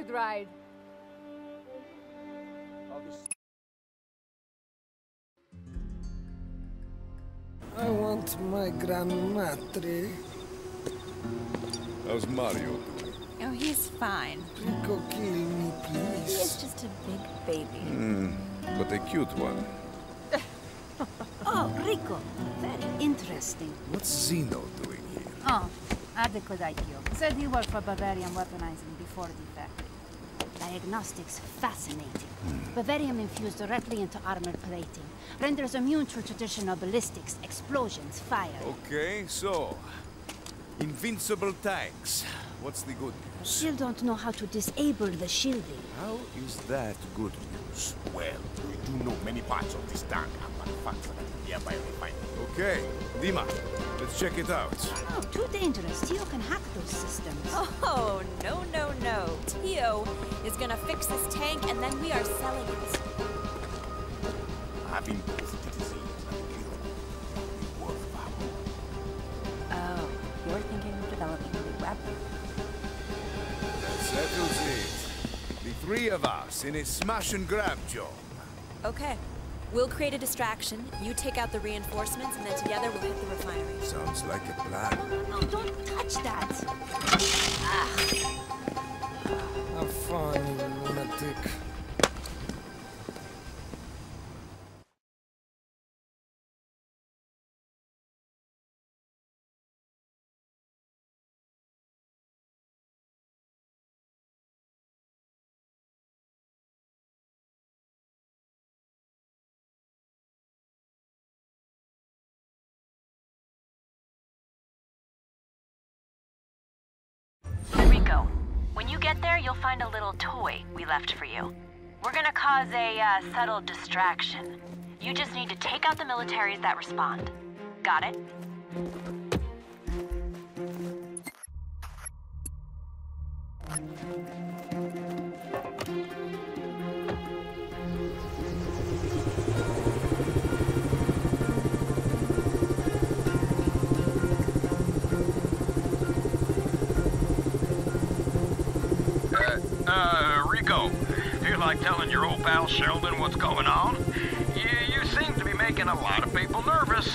it right. I want my grandmatre. How's Mario doing? Oh, he's fine. Rico, kill me, please. He's just a big baby. Mm, but a cute one. Oh, Rico. Very interesting. What's Zeno doing here? Oh, adequate IQ. Said he worked for Bavarium weaponizing before the factory. Diagnostics fascinating. Bavarium infused directly into armor plating. Renders immune to traditional ballistics, explosions, fire. Okay, so... invincible tanks. What's the good news? I still don't know how to disable the shielding. How is that good news? Well, we do know many parts of this tank are manufactured at the nearby refinery. Okay, Dima, let's check it out. Oh, too dangerous. Teo can hack those systems. Oh, no, no, no. Teo is gonna fix this tank and then we are selling it. Having both the disease and the cure would be worthwhile. Oh, you're thinking of developing a new weapon? That settles it. The three of us in a smash and grab job. Okay. We'll create a distraction, you take out the reinforcements, and then together we'll hit the refinery. Sounds like a plan. No, no, no, don't touch that! Have fun, you lunatic. When you get there, you'll find a little toy we left for you. We're gonna cause a subtle distraction. You just need to take out the militaries that respond. Got it? Telling your old pal Sheldon what's going on? You seem to be making a lot of people nervous.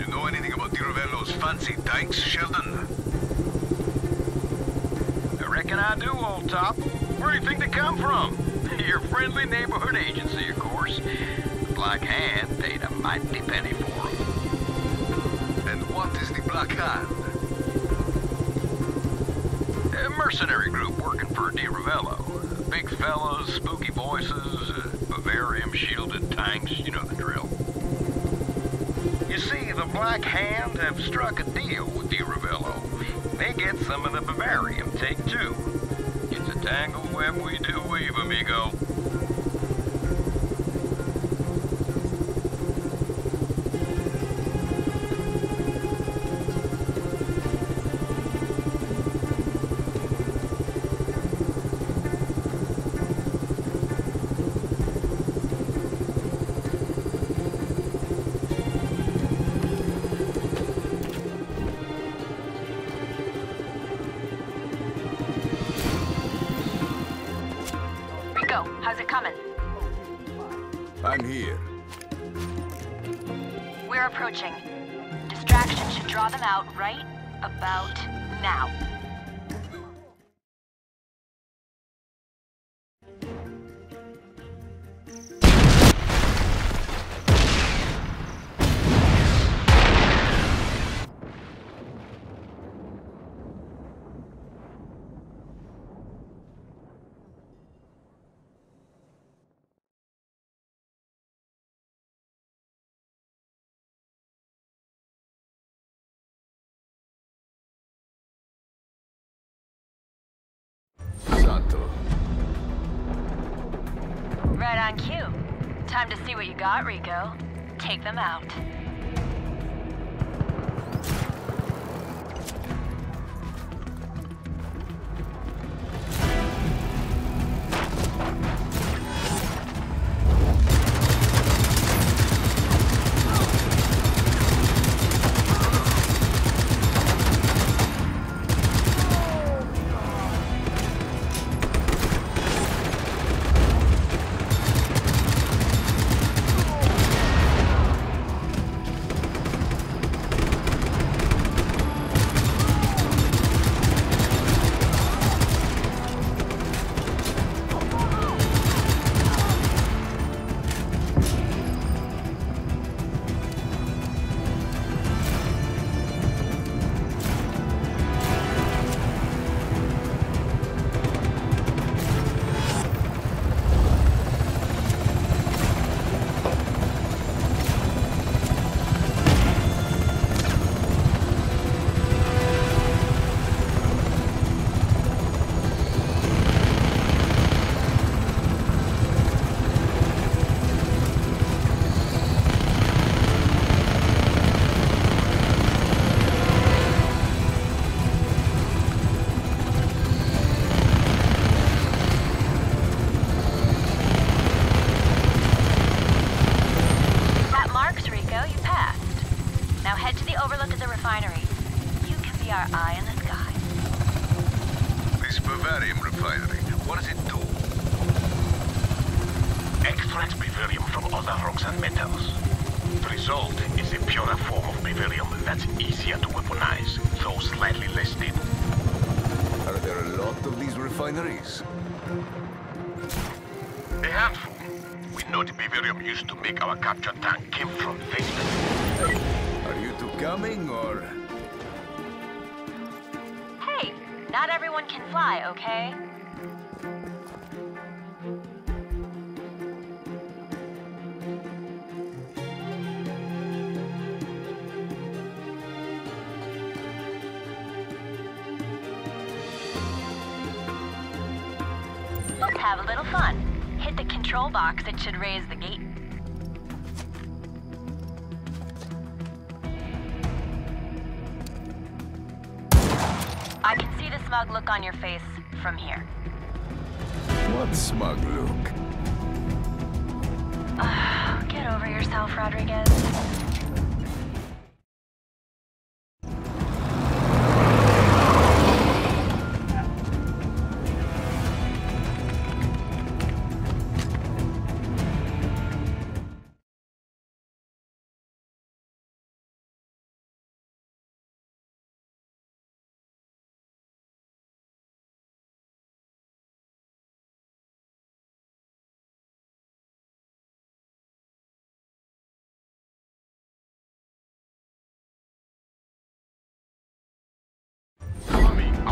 You know anything about Di Ravello's fancy tanks, Sheldon? I reckon I do, old top. Where do you think they come from? Your friendly neighborhood agency, of course. The Black Hand paid a mighty penny for them. And what is the Black Hand? A mercenary group working for Di Ravello. Big fellas, spooky voices, Bavarium shielded tanks, you know the drill. You see, the Black Hand have struck a deal with Di Ravello. They get some of the Bavarium, take two. It's a tangle web we do weave, amigo. I'm here. We're approaching. Distraction should draw them out right about now. Right on cue. Time to see what you got, Rico. Take them out. Head to the overlook of the refinery. You can be our eye in the sky. This Bavarium refinery, what does it do? Extracts Bavarium from other rocks and metals. The result is a purer form of Bavarium that's easier to weaponize, though slightly less stable. Are there a lot of these refineries? A handful. We know the Bavarium used to make our capture tank came from Vesta. Are you two coming, or...? Hey, not everyone can fly, okay? Let's have a little fun. Hit the control box, it should raise the gate. I can see the smug look on your face from here. What smug look? Get over yourself, Rodriguez.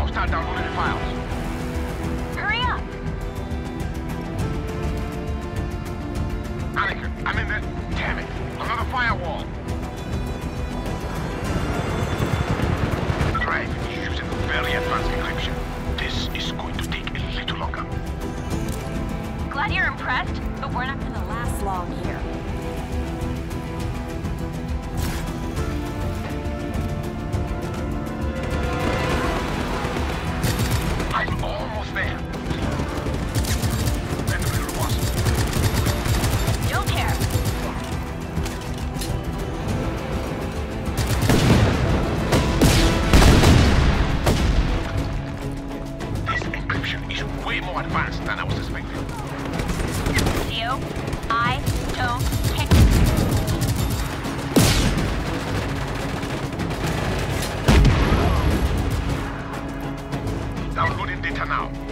Start downloading the files. Hurry up! Anakin, I'm in there. Damn it! Another firewall! The drive is using very advanced encryption. This is going to take a little longer. Glad you're impressed, but we're not gonna last long here. Now.